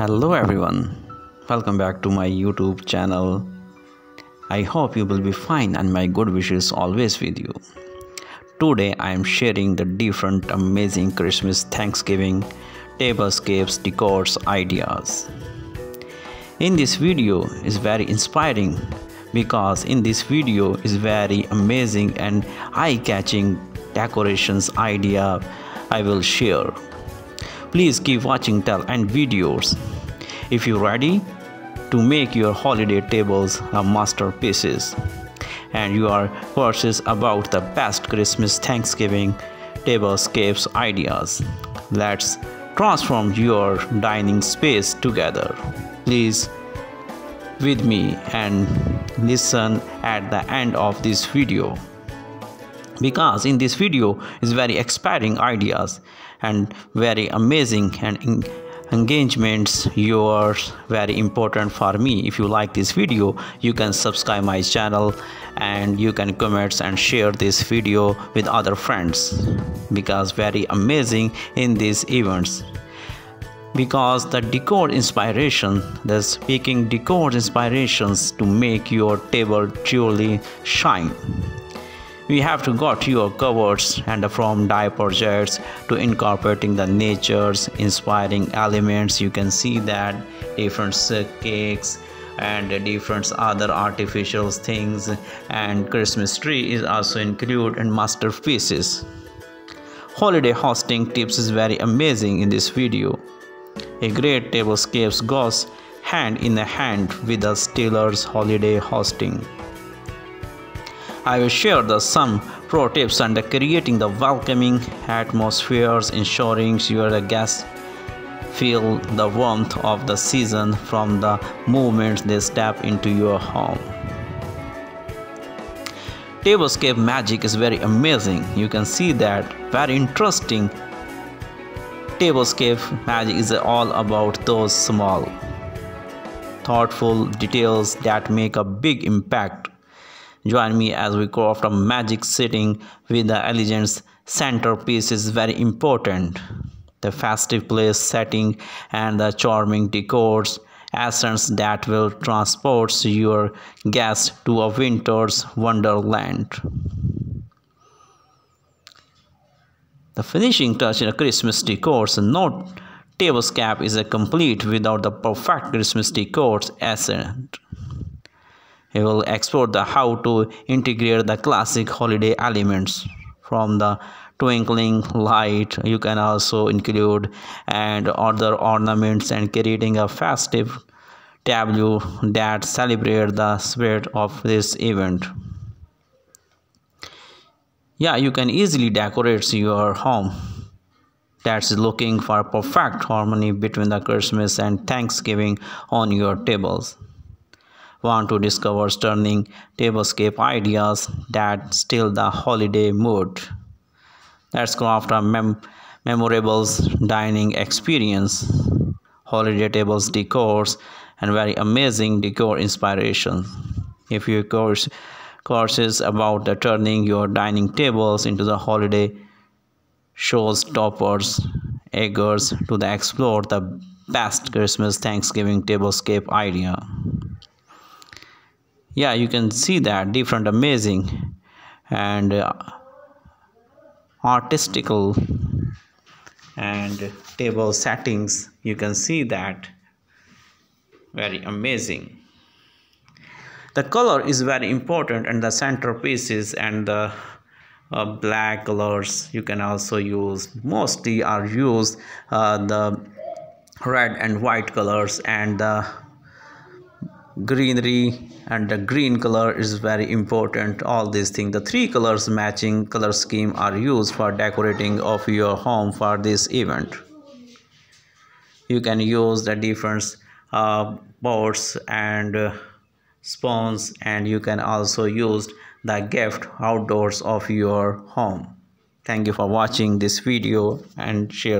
Hello everyone, welcome back to my YouTube channel. I hope you will be fine and my good wishes always with you. Today I am sharing the different amazing Christmas Thanksgiving tablescapes, decors, ideas. In this video is very inspiring because in this video is very amazing and eye-catching decorations idea I will share. Please keep watching till end videos if you're ready to make your holiday tables a masterpieces and you are curious about the best Christmas Thanksgiving tablescapes ideas. Let's transform your dining space together. Please with me and listen at the end of this video, because in this video is very exciting ideas and very amazing and engagements yours very important for me. If you like this video, you can subscribe my channel and you can comment and share this video with other friends, because very amazing in these events, because the decor inspiration, the speaking decor inspirations to make your table truly shine. We have to got your covers and from dye projects to incorporating the nature's inspiring elements. You can see that different cakes and different other artificial things, and Christmas tree is also included in masterpieces. Holiday hosting tips is very amazing in this video. A great tablescapes goes hand in hand with the Steelers holiday hosting. I will share some pro tips and creating the welcoming atmospheres, ensuring your guests feel the warmth of the season from the moment they step into your home. Tablescape magic is very amazing. You can see that very interesting. Tablescape magic is all about those small, thoughtful details that make a big impact. Join me as we craft a magic setting with the elegant centerpiece is very important. The festive place setting and the charming decors essence that will transport your guests to a winter's wonderland. The finishing touch in a Christmas decor. No tablescape is complete without the perfect Christmas decor essence. We will explore how to integrate the classic holiday elements from the twinkling light. You can also include and other ornaments and creating a festive tableau that celebrates the spirit of this event. Yeah, you can easily decorate your home that's looking for perfect harmony between the Christmas and Thanksgiving on your tables. Want to discover stunning tablescape ideas that steal the holiday mood? Let's craft a memorable dining experience. Holiday tables decors and very amazing decor inspiration. If you are curious about turning your dining tables into the holiday showstoppers, eagers to the explore the best Christmas Thanksgiving tablescape idea. Yeah, you can see that different amazing and artistical and table settings. You can see that very amazing. The color is very important and the centerpieces and the black colors you can also use. Mostly are used the red and white colors and the greenery, and the green color is very important. All these things, the three colors matching color scheme are used for decorating of your home for this event. You can use the different pots and spoons, and you can also use the gift outdoors of your home. Thank you for watching this video and share.